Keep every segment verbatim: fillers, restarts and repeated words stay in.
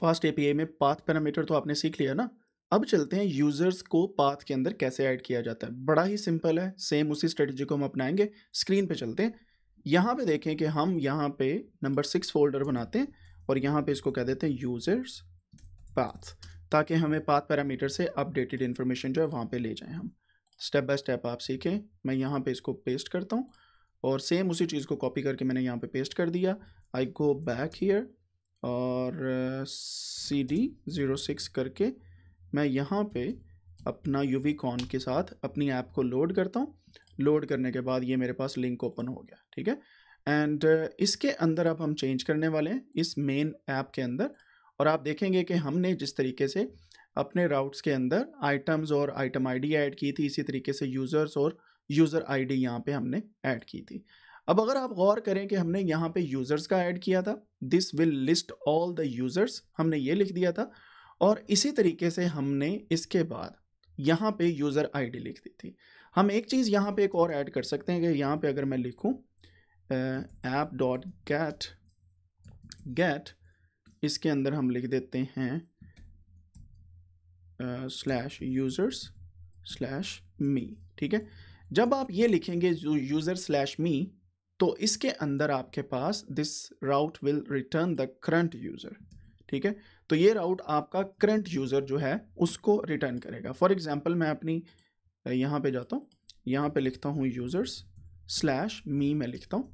Fast API में path parameter तो आपने सीख लिया ना। अब चलते हैं यूजर्स को पाथ के अंदर कैसे ऐड किया जाता है। बड़ा ही सिंपल है, सेम उसी स्ट्रेटजी को हम अपनाएंगे। स्क्रीन पे चलते हैं, यहाँ पे देखें कि हम यहाँ पे नंबर सिक्स फोल्डर बनाते हैं और यहाँ पे इसको कह देते हैं यूजर्स पाथ, ताकि हमें पाथ पैरामीटर से अपडेटेड इन्फॉर्मेशन जो है वहाँ पे ले जाएं हम। स्टेप बाय स्टेप आप सीखें। मैं यहाँ पे इसको पेस्ट करता हूँ और सेम उसी चीज़ को कॉपी करके मैंने यहाँ पे पेस्ट कर दिया। आई गो बैक हीयर और सी डी ज़ीरो सिक्स करके मैं यहाँ पे अपना यूवी कॉन के साथ अपनी ऐप को लोड करता हूँ। लोड करने के बाद ये मेरे पास लिंक ओपन हो गया, ठीक है। एंड इसके अंदर अब हम चेंज करने वाले हैं इस मेन ऐप के अंदर, और आप देखेंगे कि हमने जिस तरीके से अपने राउट्स के अंदर आइटम्स और आइटम आईडी ऐड की थी, इसी तरीके से यूज़र्स और यूज़र आईडी डी यहाँ पर हमने ऐड की थी। अब अगर आप गौर करें कि हमने यहाँ पे यूज़र्स का ऐड किया था, this will list all the users, हमने ये लिख दिया था। और इसी तरीके से हमने इसके बाद यहाँ पे यूज़र आईडी लिख दी थी। हम एक चीज़ यहाँ पे एक और ऐड कर सकते हैं कि यहाँ पे अगर मैं लिखूँ ऐप डॉट गेट गेट इसके अंदर हम लिख देते हैं स्लैश यूज़र्स स्लैश मी, ठीक है। जब आप ये लिखेंगे यूज़र स्लैश मी तो इसके अंदर आपके पास this route will return the current user, ठीक है। तो ये राउट आपका करंट यूज़र जो है उसको रिटर्न करेगा। फॉर एग्जांपल मैं अपनी यहाँ पे जाता हूँ, यहाँ पे लिखता हूँ यूज़र्स स्लैश मी में लिखता हूँ,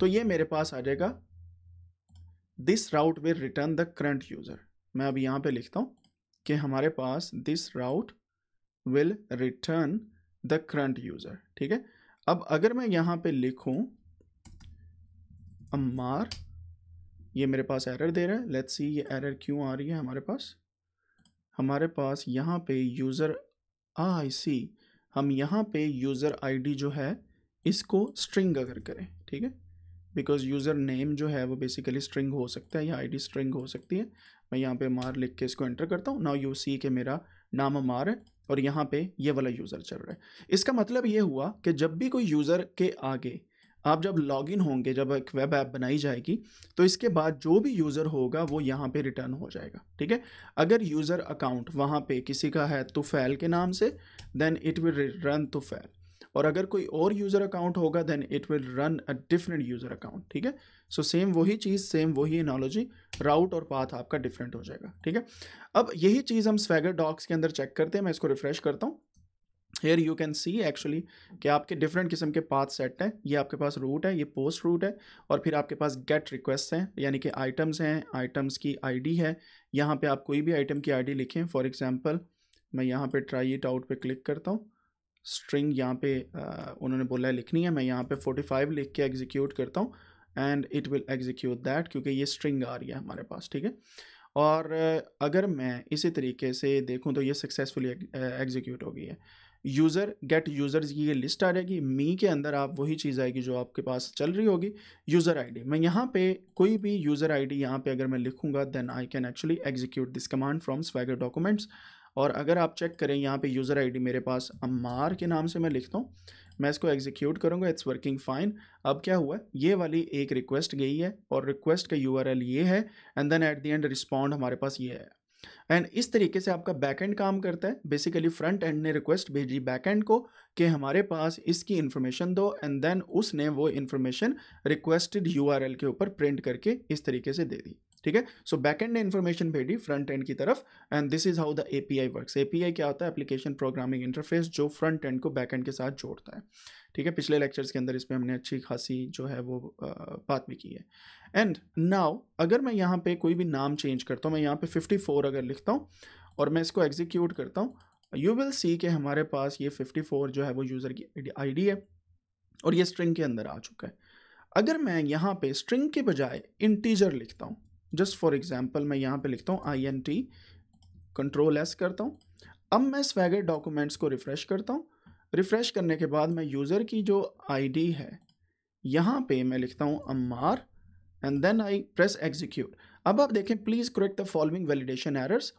तो ये मेरे पास आ जाएगा this route will return the current user. मैं अब यहाँ पे लिखता हूँ कि हमारे पास this route will return the current user, ठीक है। अब अगर मैं यहाँ पे लिखूँ अम्मार, ये मेरे पास एरर दे रहा है। लेट्स सी ये एरर क्यों आ रही है हमारे पास। हमारे पास यहाँ पे यूज़र आई सी हम यहाँ पे यूज़र आईडी जो है इसको स्ट्रिंग अगर करें, ठीक है, बिकॉज यूज़र नेम जो है वो बेसिकली स्ट्रिंग हो सकता है या आईडी स्ट्रिंग हो सकती है। मैं यहाँ पे मार लिख के इसको एंटर करता हूँ। नाउ यू सी के मेरा नाम मार है और यहाँ पे ये वाला यूज़र चल रहा है। इसका मतलब ये हुआ कि जब भी कोई यूज़र के आगे आप जब लॉगिन होंगे, जब एक वेब ऐप बनाई जाएगी तो इसके बाद जो भी यूज़र होगा वो यहाँ पे रिटर्न हो जाएगा, ठीक है। अगर यूज़र अकाउंट वहाँ पे किसी का है तुफैल के नाम से, then it will run Tufail, और अगर कोई और यूज़र अकाउंट होगा then it will run a different user account, ठीक है। सो सेम वही चीज़, सेम वही एनालॉजी, राउट और पाथ आपका डिफरेंट हो जाएगा, ठीक है। अब यही चीज़ हम स्वैगर डॉक्स के अंदर चेक करते हैं। मैं इसको रिफ़्रेश करता हूँ। Here you can see actually कि आपके डिफरेंट किस्म के पाथ सेट हैं। ये आपके पास रूट है, ये पोस्ट रूट है, और फिर आपके पास गेट रिक्वेस्ट हैं, यानी कि आइटम्स हैं, आइटम्स की आईडी है। यहाँ पे आप कोई भी आइटम की आईडी लिखें। फॉर एग्जांपल मैं यहाँ पे ट्राई इट आउट पे क्लिक करता हूँ। स्ट्रिंग यहाँ पे आ, उन्होंने बोला है लिखनी है। मैं यहाँ पे फोर्टी फाइव लिख के एग्जीक्यूट करता हूँ and it will execute that, क्योंकि ये स्ट्रिंग आ रही है हमारे पास, ठीक है। और अगर मैं इसी तरीके से देखूँ तो ये सक्सेसफुली एग्जीक्यूट हो गई है। यूज़र गेट यूज़र्स की ये लिस्ट आ जाएगी। मी के अंदर आप वही चीज़ आएगी जो आपके पास चल रही होगी, यूज़र आईडी। मैं यहाँ पे कोई भी यूज़र आईडी यहाँ पे अगर मैं लिखूँगा then I can actually execute this command from swagger documents. और अगर आप चेक करें यहाँ पे यूज़र आईडी मेरे पास अम्मार के नाम से मैं लिखता हूँ, मैं इसको एग्जीक्यूट करूँगा, इट्स वर्किंग फाइन। अब क्या हुआ, ये वाली एक रिक्वेस्ट गई है और रिक्वेस्ट का यूआरएल ये है, and then at the end respond हमारे पास ये है। एंड इस तरीके से आपका बैकएंड काम करता है। बेसिकली फ्रंट एंड ने रिक्वेस्ट भेजी बैकएंड को कि हमारे पास इसकी इन्फॉर्मेशन दो, एंड देन उसने वो इन्फॉर्मेशन रिक्वेस्टेड यूआरएल के ऊपर प्रिंट करके इस तरीके से दे दी, ठीक है। सो बैकएंड ने इन्फॉर्मेशन भेजी फ्रंट एंड की तरफ, and this is how the API works. API क्या होता है, एप्लीकेशन प्रोग्रामिंग इंटरफेस, जो फ्रंट एंड को बैकएंड के साथ जोड़ता है, ठीक है। पिछले लेक्चर्स के अंदर इस पर हमने अच्छी खासी जो है वो बात भी की है। एंड नाउ अगर मैं यहाँ पे कोई भी नाम चेंज करता हूँ, मैं यहाँ पे फिफ्टी फोर अगर लिखता हूँ और मैं इसको एग्जीक्यूट करता हूँ, यू विल सी के हमारे पास ये फिफ्टी फोर जो है वो यूज़र की आईडी है और ये स्ट्रिंग के अंदर आ चुका है। अगर मैं यहाँ पे स्ट्रिंग के बजाय इंटीजर लिखता हूँ, जस्ट फॉर एग्जाम्पल मैं यहाँ पे लिखता हूँ I N T, control S करता हूँ। अब मैं स्वैगर डॉक्यूमेंट्स को रिफ़्रेश करता हूँ। रिफ़्रेश करने के बाद मैं यूज़र की जो आईडी है यहाँ पे मैं लिखता हूँ Ammar, and then I press execute. अब आप देखें, please correct the following validation errors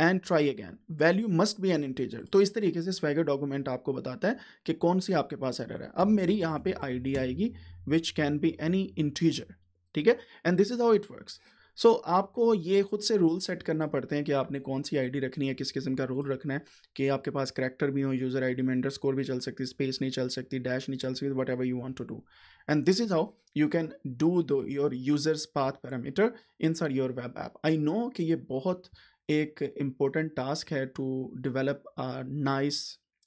and try again, value must be an integer. तो इस तरीके से स्वैगर डॉक्यूमेंट आपको बताता है कि कौन सी आपके पास एरर है। अब मेरी यहाँ पे आईडी आएगी which can be any integer, ठीक है, and this is how it works. So so, आपको ये खुद से रूल सेट करना पड़ते हैं कि आपने कौन सी आईडी रखनी है, किस किस्म का रोल रखना है, कि आपके पास करैक्टर भी हो, यूज़र आईडी में अंडरस्कोर भी चल सकती, स्पेस नहीं चल सकती, डैश नहीं चल सकती, whatever you want to do. And this is how you can do though your users path parameter inside your web app. I know कि ये बहुत एक इम्पोर्टेंट टास्क है to develop nice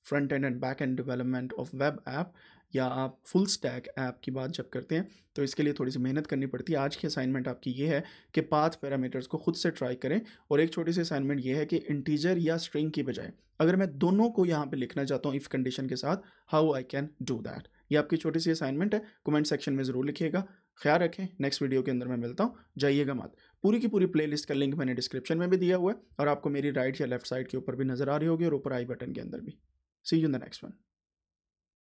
front end and back end development of web app, या आप full stack app की बात जब करते हैं तो इसके लिए थोड़ी सी मेहनत करनी पड़ती है. आज की असाइनमेंट आपकी ये है कि पाथ पैरामीटर्स को खुद से ट्राई करें. और एक छोटी सी असाइनमेंट ये है कि इंटीजर या स्ट्रिंग की बजाय अगर मैं दोनों को यहाँ पे लिखना चाहता हूँ इफ़ कंडीशन के साथ, how I can do that. ये आपकी छोटी सी असाइनमेंट है, कमेंट सेक्शन में ज़रूर लिखिएगा. ख्याल रखें, नेक्स्ट वीडियो के अंदर मैं मिलता हूँ. जाइएगा मत. पूरी की पूरी प्लेलिस्ट का लिंक मैंने डिस्क्रिप्शन में भी दिया हुआ है और आपको मेरी राइट या लेफ्ट साइड के ऊपर भी नजर आ रही होगी और ऊपर आई बटन के अंदर भी. See you in the next one.